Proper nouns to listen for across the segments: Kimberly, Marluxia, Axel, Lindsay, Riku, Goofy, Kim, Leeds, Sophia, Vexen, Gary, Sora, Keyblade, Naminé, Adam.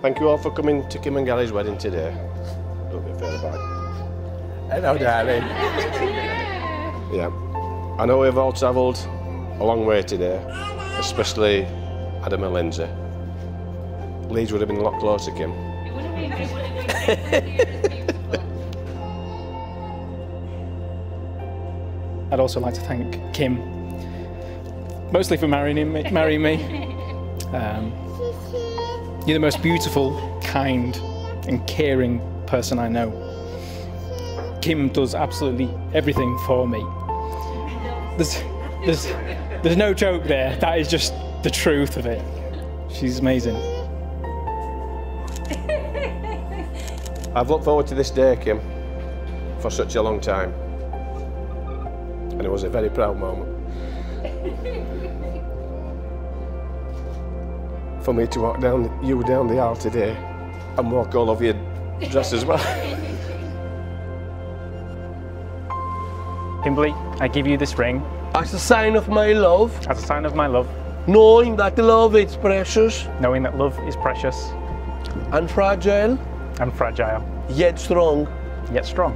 Thank you all for coming to Kim and Gary's wedding today. A little bit further back. Hello, darling. Yeah. I know we've all travelled a long way today, especially Adam and Lindsay. Leeds would have been a lot closer, Kim. It would have been. It would have been. I'd also like to thank Kim, mostly for marrying me. You're the most beautiful, kind and caring person I know. Kim does absolutely everything for me. There's no joke there, that is just the truth of it. She's amazing. I've looked forward to this day, Kim, for such a long time. And it was a very proud moment for me to walk down the aisle today and walk all of your dress as well. Kimberly, I give you this ring. As a sign of my love. As a sign of my love. Knowing that love is precious. Knowing that love is precious. And fragile. And fragile. Yet strong. Yet strong.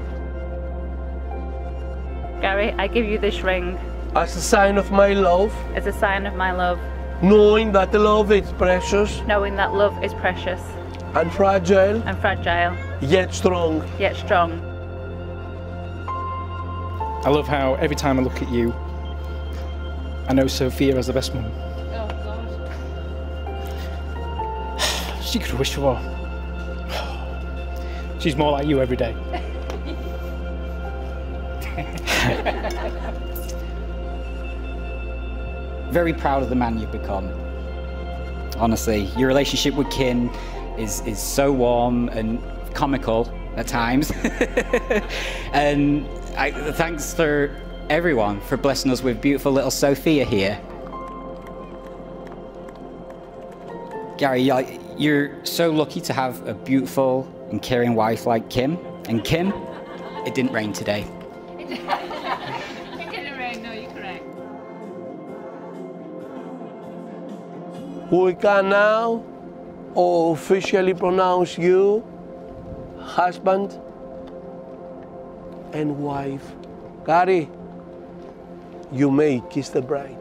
Gary, I give you this ring. As a sign of my love. As a sign of my love. Knowing that love is precious. Knowing that love is precious. And fragile. And fragile. Yet strong. Yet strong. I love how every time I look at you, I know Sophia is the best mum. Oh, God. She could wish for. She's more like you every day. Very proud of the man you've become. Honestly, your relationship with Kim is so warm and comical at times. And thanks for everyone for blessing us with beautiful little Sophia here. Gary, you're so lucky to have a beautiful and caring wife like Kim. And Kim, it didn't rain today. We can now officially pronounce you husband and wife. Gary, you may kiss the bride.